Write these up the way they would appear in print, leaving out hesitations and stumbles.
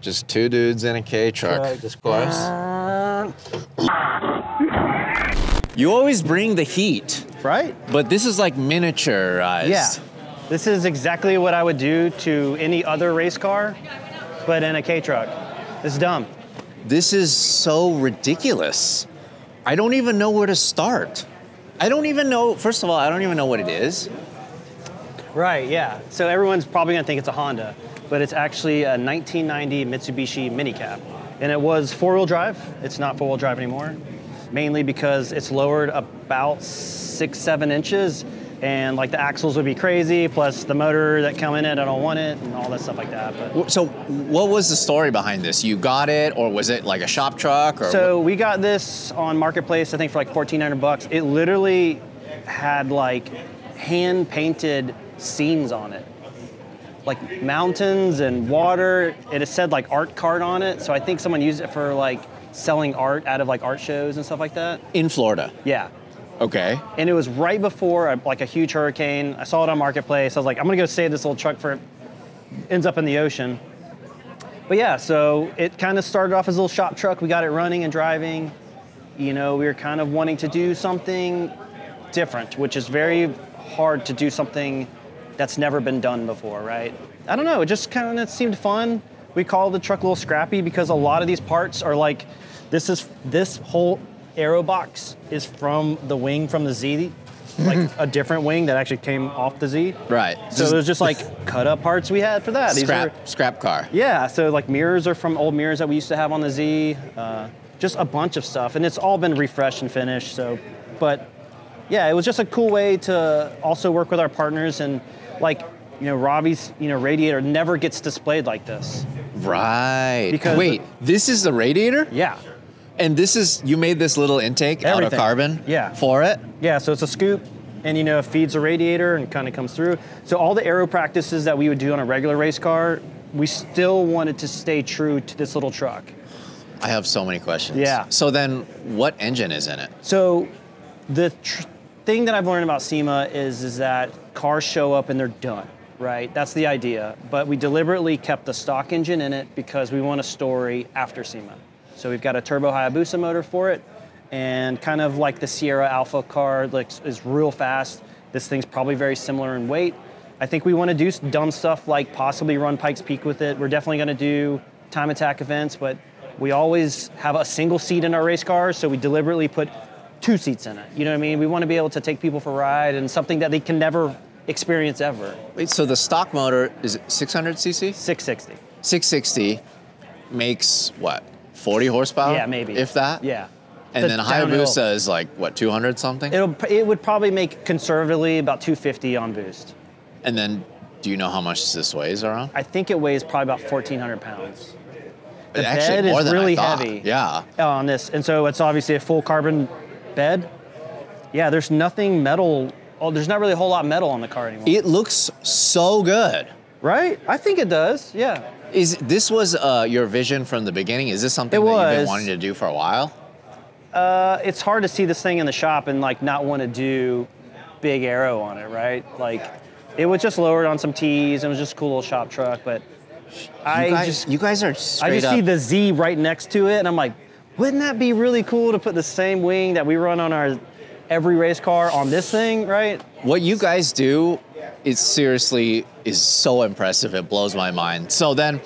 Just two dudes in a K truck. Just close. You always bring the heat. Right. But this is like miniaturized. Yeah. This is exactly what I would do to any other race car, but in a K truck. It's dumb. This is so ridiculous. I don't even know where to start. I don't even know, first of all, I don't even know what it is. Right, yeah. So everyone's probably gonna think it's a Honda, but it's actually a 1990 Mitsubishi minicab. And it was four-wheel drive. It's not four-wheel drive anymore, mainly because it's lowered about 6, 7 inches, and like the axles would be crazy, plus the motor that come in it, I don't want it, and all that stuff like that. But. So what was the story behind this? You got it, or was it like a shop truck? Or so we got this on Marketplace, I think for like 1,400 bucks. It literally had like hand-painted scenes on it, like mountains and water. It said like art card on it, so I think someone used it for like selling art out of like art shows and stuff like that. In Florida? Yeah. Okay. And it was right before like a huge hurricane. I saw it on Marketplace. I was like, I'm gonna go save this little truck for it. Ends up in the ocean. But yeah, so it kind of started off as a little shop truck. We got it running and driving. You know, we were kind of wanting to do something different, which is very hard to do something that's never been done before, right? I don't know, it just kind of seemed fun. We call the truck a little scrappy because a lot of these parts are like, this whole aero box is from the wing from the Z, like a different wing that actually came off the Z. Right. So it was just like cut up parts we had for that. Scrap car. Yeah, so like mirrors are from old mirrors that we used to have on the Z, just a bunch of stuff. And it's all been refreshed and finished, so, but yeah, it was just a cool way to also work with our partners and like, you know, Robbie's, you know, radiator never gets displayed like this. Right. Because wait, this is the radiator? Yeah. And this is, you made this little intake out of carbon for it? Yeah, so it's a scoop and, you know, it feeds a radiator and kind of comes through. So all the aero practices that we would do on a regular race car, we still wanted to stay true to this little truck. I have so many questions. Yeah. So then what engine is in it? So the thing that I've learned about SEMA is that cars show up and they're done, right? That's the idea. But we deliberately kept the stock engine in it because we want a story after SEMA. So we've got a turbo Hayabusa motor for it, and kind of like the Sierra Alpha car, like is real fast. This thing's probably very similar in weight. I think we want to do dumb stuff like possibly run Pikes Peak with it. We're definitely going to do time attack events, but we always have a single seat in our race cars, so we deliberately put 2 seats in it. You know what I mean? We want to be able to take people for a ride and something that they can never experience ever. Wait, so the stock motor, is it 600 cc? 660. 660 makes what? 40 horsepower? Yeah, maybe. If that? Yeah. And then Hayabusa is like, what, 200 something? It would probably make conservatively about 250 on boost. And then do you know how much this weighs around? I think it weighs probably about 1,400 pounds. The bed is really heavy. Yeah. On this. And so it's obviously a full carbon bed. Yeah, there's nothing metal. Oh, there's not really a whole lot of metal on the car anymore. It looks so good. Right? I think it does, yeah. This was your vision from the beginning? Is this something that you've been wanting to do for a while? It's hard to see this thing in the shop and like not want to do big aero on it, right? Like, it was just lowered on some T's. It was just a cool little shop truck, but you guys see the Z right next to it, and I'm like, wouldn't that be really cool to put the same wing that we run on our every race car on this thing, right? What you guys do, it seriously is so impressive, it blows my mind. So then,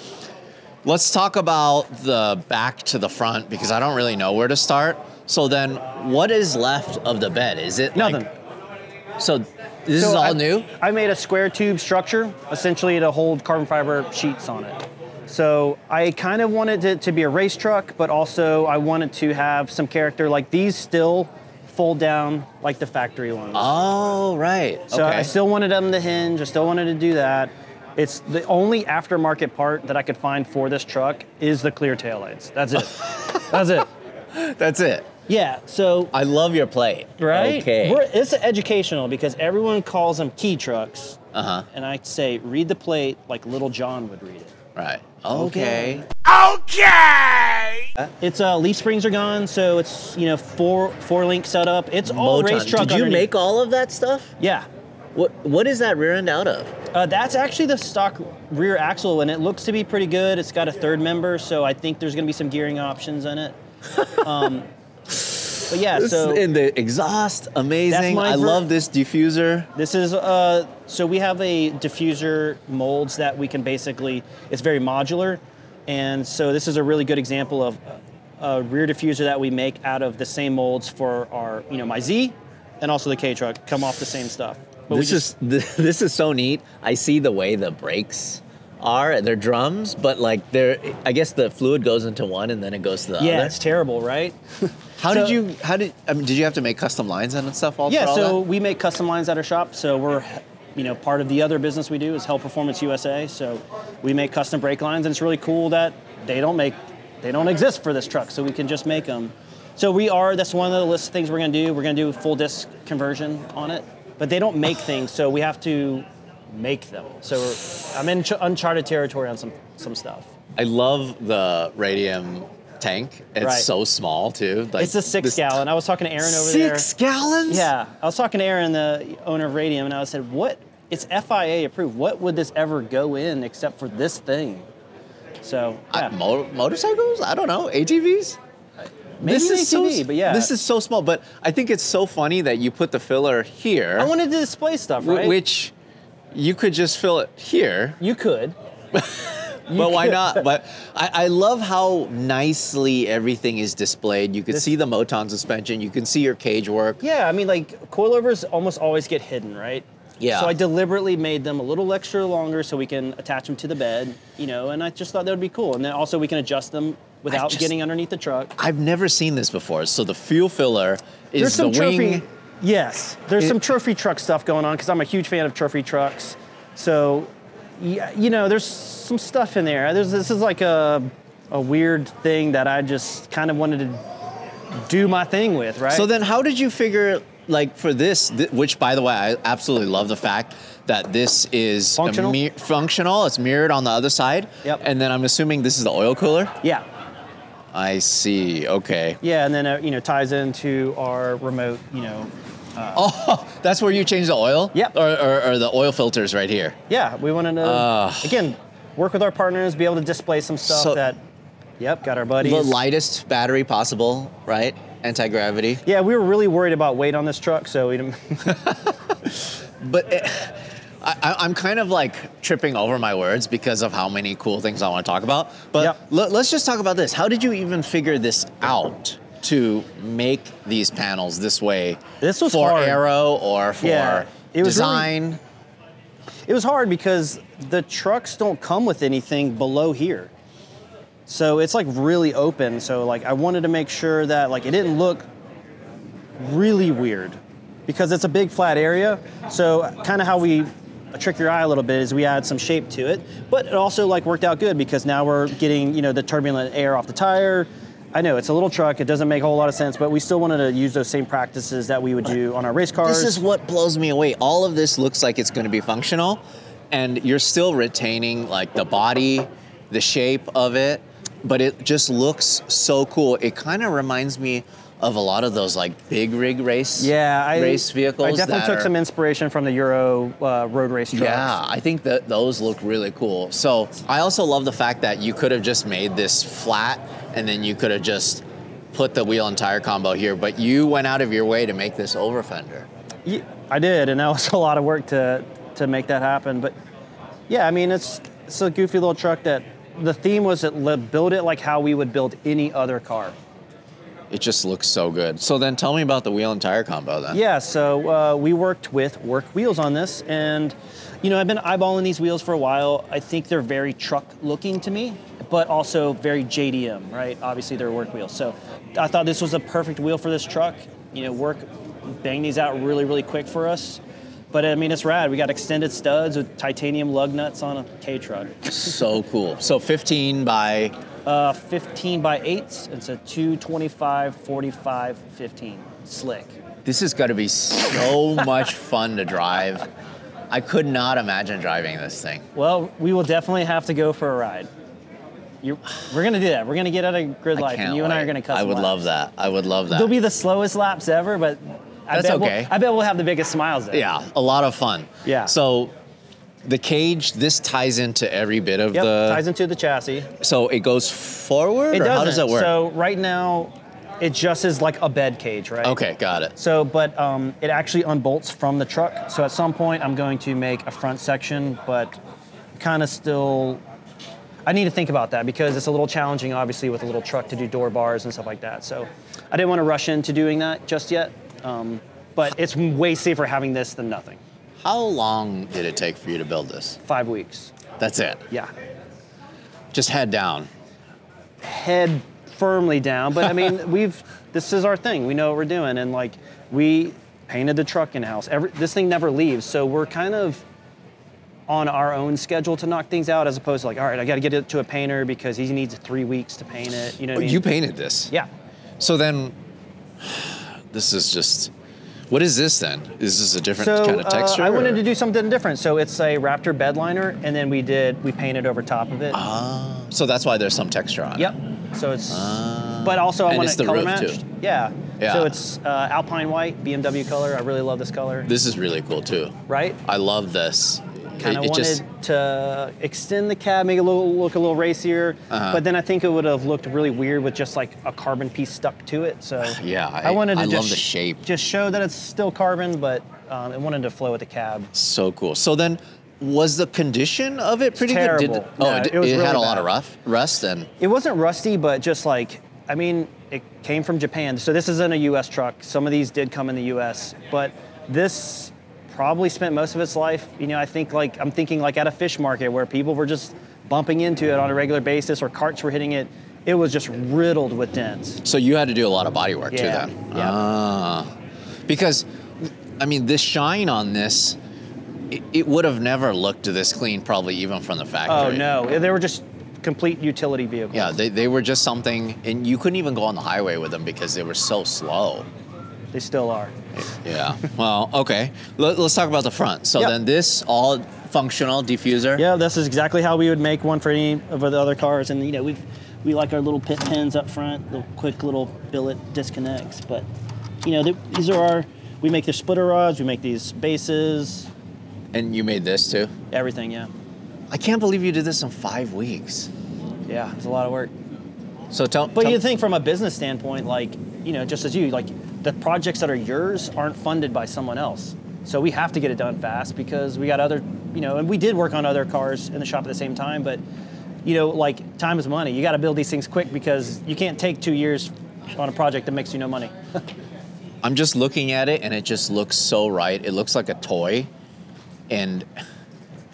let's talk about the back to the front, because I don't really know where to start. So then, what is left of the bed? Is it nothing? Like, so this is all new? I made a square tube structure, essentially to hold carbon fiber sheets on it. So I kind of wanted it to be a race truck, but also I wanted to have some character, like these still fold down like the factory ones. Oh, right. So okay. I still wanted them to hinge. I still wanted to do that. It's the only aftermarket part that I could find for this truck is the clear taillights. That's it. That's it. That's it. Yeah, so. I love your plate. Right? Okay. It's educational because everyone calls them key trucks. Uh-huh. And I say, read the plate like Little John would read it. Right. Okay. Okay. It's leaf springs are gone, so it's, you know, four link setup. It's all race truck. Did you make all of that stuff? Yeah. What is that rear end out of? That's actually the stock rear axle, and it looks to be pretty good. It's got a third member, so I think there's going to be some gearing options in it. But yeah, so in the exhaust, amazing. I love this diffuser. This is so we have a diffuser molds that we can basically. It's very modular, and so this is a really good example of a rear diffuser that we make out of the same molds for our, you know, my Z, and also the K truck come off the same stuff. But this is so neat. I see the way the brakes are. They're drums, but like they're, I guess the fluid goes into one and then it goes to the other. Yeah, it's terrible, right? Did you have to make custom lines and stuff all the time? Yeah, so we make custom lines at our shop. So we're, you know, part of the other business we do is Hell Performance USA. So we make custom brake lines, and it's really cool that they don't exist for this truck, so we can just make them. So we are, that's one of the list of things we're gonna do. We're gonna do a full disc conversion on it. But they don't make things, so we have to make them. So I'm in uncharted territory on some stuff. I love the Radium tank. It's so small, too. Like, it's a 6-gallon. I was talking to Aaron over there. 6 gallons? Yeah. I was talking to Aaron, the owner of Radium, and I said, what? It's FIA approved. What would this ever go in except for this thing? So, yeah. Motorcycles? I don't know. ATVs? Maybe this is ATV, so, but yeah. This is so small, but I think it's so funny that you put the filler here. I wanted to display stuff, right? Which you could just fill it here. You could. But why not? But I love how nicely everything is displayed. You could see the Moton suspension. You can see your cage work. Yeah, I mean, like, coilovers almost always get hidden, right? Yeah. So I deliberately made them a little extra longer so we can attach them to the bed, you know, and I just thought that would be cool. And then also we can adjust them without getting underneath the truck. I've never seen this before. So the fuel filler is the wing. Yes, there's some trophy truck stuff going on because I'm a huge fan of trophy trucks. So, you know, there's some stuff in there. This is like a weird thing that I just kind of wanted to do my thing with, right? So then how did you figure, like for this, which by the way, I absolutely love the fact that this is functional. It's mirrored on the other side. Yep. And then I'm assuming this is the oil cooler? Yeah. I see, okay. Yeah, and then, you know, ties into our remote, you know. Oh, that's where you change the oil? Yep. Or the oil filters right here? Yeah, we wanted to, again, work with our partners, be able to display some stuff that, yep, got our buddies. The lightest battery possible, right? Anti-gravity. Yeah, we were really worried about weight on this truck, so we didn't. But I'm kind of like tripping over my words because of how many cool things I want to talk about. But let's just talk about this. How did you even figure this out to make these panels this way? This was for hard. Aero or for design? Really, it was hard because the trucks don't come with anything below here. So it's like really open. So like I wanted to make sure that like it didn't look really weird because it's a big flat area. So kind of how we trick your eye a little bit is we add some shape to it, but it also like worked out good because now we're getting, you know, the turbulent air off the tire. I know it's a little truck, it doesn't make a whole lot of sense, but we still wanted to use those same practices that we would do on our race cars. This is what blows me away. All of this looks like it's going to be functional and you're still retaining like the body, the shape of it, but it just looks so cool. It kind of reminds me of a lot of those like big rig race vehicles. I definitely took some inspiration from the Euro road race trucks. Yeah, I think that those look really cool. So I also love the fact that you could have just made this flat and then you could have just put the wheel and tire combo here, but you went out of your way to make this over fender. Yeah, I did, and that was a lot of work to make that happen. But yeah, I mean, it's a goofy little truck that the theme was to build it like how we would build any other car. It just looks so good. So then tell me about the wheel and tire combo then. Yeah, so we worked with Work Wheels on this, and you know, I've been eyeballing these wheels for a while. I think they're very truck looking to me, but also very JDM, right? Obviously they're Work Wheels. So I thought this was a perfect wheel for this truck. You know, Work banged these out really, really quick for us. But I mean, it's rad. We got extended studs with titanium lug nuts on a K truck. So cool. So 15 by 8s, it's a 225, 45, 15, slick. This is gonna be so much fun to drive. I could not imagine driving this thing. Well, we will definitely have to go for a ride. We're gonna do that. We're gonna get out of Gridlife, and you and I are gonna customize. I would love that, I would love that. They'll be the slowest laps ever, but That's okay. I bet we'll have the biggest smiles there. Yeah, a lot of fun. Yeah. So the cage, this ties into every bit of the... ties into the chassis. So it goes forward, or how does that work? So right now, it just is like a bed cage, right? Okay, got it. So, but it actually unbolts from the truck. So at some point, I'm going to make a front section, but kind of still... I need to think about that because it's a little challenging, obviously, with a little truck to do door bars and stuff like that. So I didn't want to rush into doing that just yet, but it's way safer having this than nothing. How long did it take for you to build this? 5 weeks. That's it? Yeah. Just head down? Head firmly down, but I mean, this is our thing. We know what we're doing, and like, we painted the truck in-house. This thing never leaves, so we're kind of on our own schedule to knock things out, as opposed to like, all right, I got to get it to a painter because he needs 3 weeks to paint it. You know what I mean? You painted this? Yeah. So then, this is just, what is this then? Is this a different kind of texture? I wanted to do something different. So it's a Raptor bed liner, and then we painted over top of it. Ah, so that's why there's some texture on it. Yep. So it's, but also I want it color matched. Too. Yeah. Yeah. So it's Alpine white, BMW color. I really love this color. This is really cool too. Right? I love this. Kind of wanted to extend the cab, make it look a little racier, but then I think it would have looked really weird with just like a carbon piece stuck to it. So yeah, I wanted to love the shape. Just show that it's still carbon, but it wanted to flow with the cab. So cool. So then, was the condition of it pretty good? Terrible. Oh, no, it was really had a lot of rust and. It wasn't rusty, but just like I mean, it came from Japan, so this isn't a U.S. truck. Some of these did come in the U.S., but this probably spent most of its life, you know, I think like, I'm thinking like at a fish market where people were just bumping into it on a regular basis or carts were hitting it. It was just riddled with dents. So you had to do a lot of body work to that. Yeah. Because, I mean, this shine on this, it would have never looked this clean probably even from the factory. Oh no, they were just complete utility vehicles. Yeah, they were just something, and you couldn't even go on the highway with them because they were so slow. They still are. Yeah. Well, okay. Let's talk about the front. So then this all functional diffuser. Yeah, this is exactly how we would make one for any of the other cars. And you know, we like our little pit pins up front, the quick little billet disconnects. But you know, these are our. We make the splitter rods. We make these bases. And you made this too. Everything, yeah. I can't believe you did this in 5 weeks. Yeah, it's a lot of work. So but you think from a business standpoint, like you know, just as you like. The projects that are yours aren't funded by someone else. So we have to get it done fast because we got other, you know, and we did work on other cars in the shop at the same time, but you know, like time is money. You got to build these things quick because you can't take 2 years on a project that makes you no money. I'm just looking at it and it just looks so right. It looks like a toy. And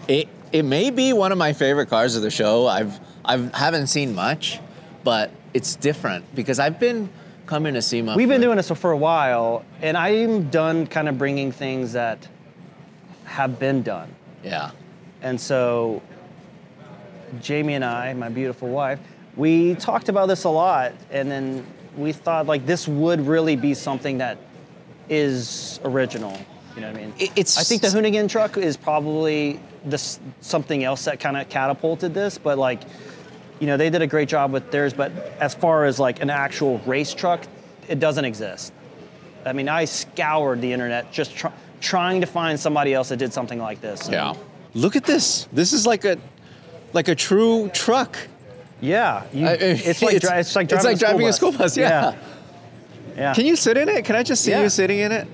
it may be one of my favorite cars of the show. I haven't seen much, but it's different because I've been coming to SEMA. We've been doing this for a while, and I'm done kind of bringing things that have been done. Yeah. And so Jamie and I, my beautiful wife, we talked about this a lot, and then we thought like this would really be something that is original. You know what I mean? I think the Hoonigan truck is probably something else that kind of catapulted this, but like. You know, they did a great job with theirs, but as far as like an actual race truck, it doesn't exist. I mean, I scoured the internet just trying to find somebody else that did something like this. Yeah. Look at this. This is like a true truck. Yeah. It's like driving a school bus. Yeah. Yeah. Can you sit in it? Can I just see you sitting in it?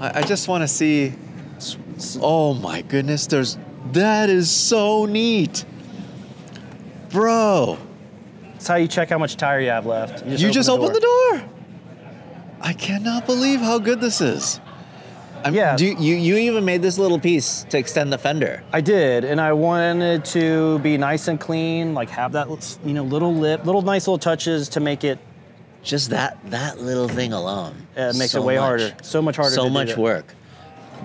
I just want to see. Oh my goodness. That is so neat. Bro. That's how you check how much tire you have left. You just open the door. I cannot believe how good this is. Yeah. You even made this little piece to extend the fender. I did, and I wanted to be nice and clean, like have that you know little lip, little nice little touches to make it. Just that little thing alone. It makes it way harder. So much harder. So much work.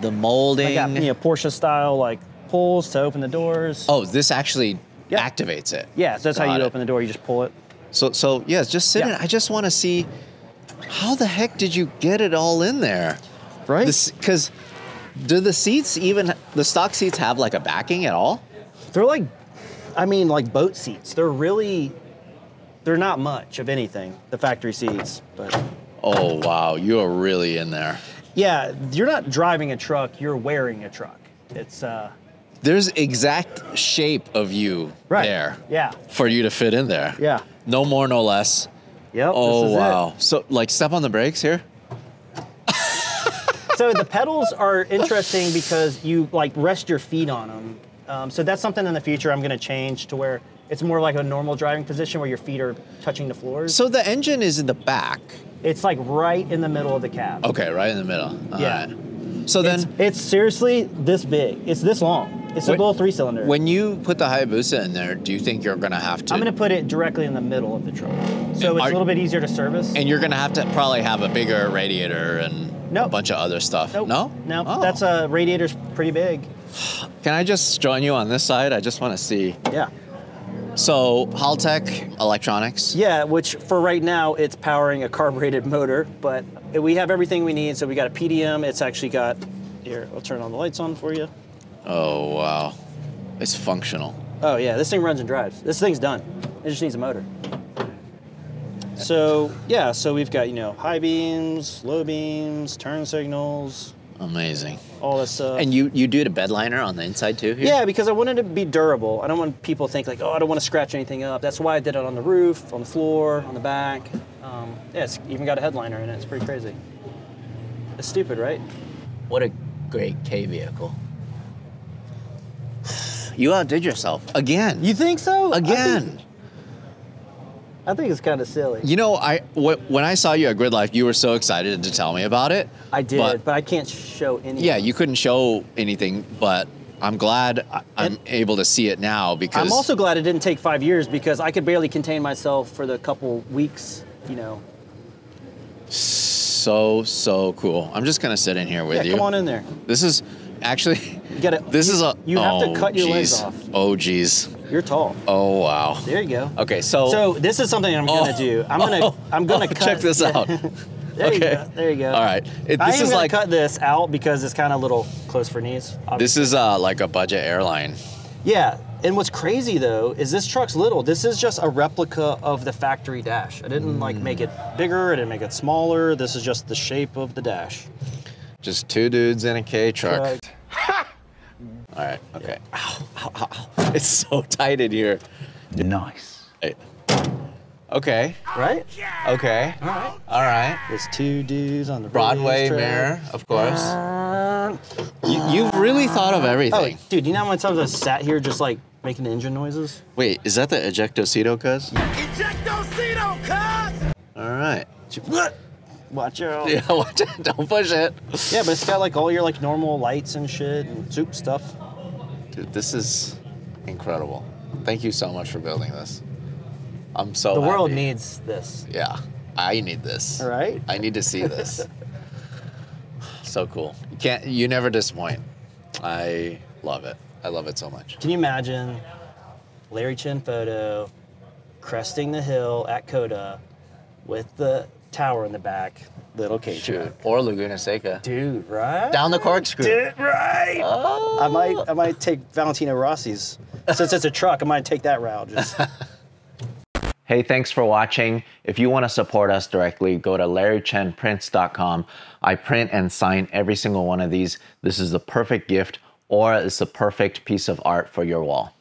The molding. I got Porsche style like pulls to open the doors. Oh, this actually. Yep. Activates it. Yeah, so that's how you open the door. You just pull it. So yeah, just sit in. I just want to see how the heck did you get it all in there, right? Because do the seats even the stock seats have like a backing at all? They're like, I mean, like boat seats. They're really, they're not much of anything. The factory seats, but. Oh wow, you are really in there. Yeah, you're not driving a truck, you're wearing a truck. It's there's exact shape of you there. Yeah. For you to fit in there. Yeah. No more, no less. Yep. Oh, this is wow. It. So like step on the brakes here. So the pedals are interesting because you like rest your feet on them. So that's something in the future I'm going to change to where it's more like a normal driving position where your feet are touching the floors. So the engine is in the back. It's like right in the middle of the cab. Okay, right in the middle. All right. So then it's seriously this big. It's this long. It's a little 3-cylinder. When you put the Hayabusa in there, do you think you're going to have to? I'm going to put it directly in the middle of the truck. So it's a little bit easier to service. And you're going to have to probably have a bigger radiator and a bunch of other stuff. Nope. No? No. Oh. That's a radiator's pretty big. Can I just join you on this side? I just want to see. Yeah. So Haltech electronics. Yeah, which for right now, it's powering a carbureted motor, but we have everything we need. So we got a PDM. It's actually got, here, I'll turn on the lights on for you. Oh, wow. It's functional. Oh yeah, this thing runs and drives. This thing's done. It just needs a motor. So yeah, so we've got, you know, high beams, low beams, turn signals. Amazing. All this stuff. And you do the bed liner on the inside too here? Yeah, because I wanted it to be durable. I don't want people to think like, oh, I don't want to scratch anything up. That's why I did it on the roof, on the floor, on the back. Yeah, it's even got a headliner in it. It's pretty crazy. It's stupid, right? What a great K vehicle. You outdid yourself again. You think so? Again. I think it's kind of silly. You know, when I saw you at Gridlife, you were so excited to tell me about it. I did, but I can't show anything. Yeah, you couldn't show anything, but I'm glad I'm able to see it now because... I'm also glad it didn't take 5 years because I could barely contain myself for the couple weeks, you know. So cool. I'm just going to sit in here with you. Yeah, come on in there. This is actually... You have to cut your legs off. Oh, geez. You're tall. Oh, wow. There you go. Okay, so this is something I'm gonna do. I'm gonna cut. Check this out. there you go. There you go. All right. I am gonna cut this out because it's kind of a little close for knees. Obviously. This is like a budget airline. Yeah, and what's crazy though is this truck's little. This is just a replica of the factory dash. I didn't like make it bigger. I didn't make it smaller. This is just the shape of the dash. Just two dudes in a K truck. Right. All right, okay. Yeah. Ow, ow, ow, ow. It's so tight in here. Nice. Okay. Right? Okay. All right. All right. There's two dudes on the Broadway mirror, of course. You've really thought of everything. Oh, dude, you know how many times I sat here just like making engine noises? Wait, is that the ejectocito, cuz? Ejectocito, cuz! All right. Watch out. Yeah, watch it. Don't push it. Yeah, but it's got like all your like normal lights and shit and soup stuff. Dude, this is incredible. Thank you so much for building this. I'm so happy. The world needs this. Yeah, I need this. All right. I need to see this. So cool. You never disappoint. I love it. I love it so much. Can you imagine Larry Chen photo cresting the hill at Coda with the tower in the back, little K truck. Or Laguna Seca. Dude, right? Down the corkscrew. Dude, right? Oh. I might take Valentino Rossi's. Since it's a truck, I might take that route. Just. Hey, thanks for watching. If you want to support us directly, go to LarryChenPrints.com. I print and sign every single one of these. This is the perfect gift or it's the perfect piece of art for your wall.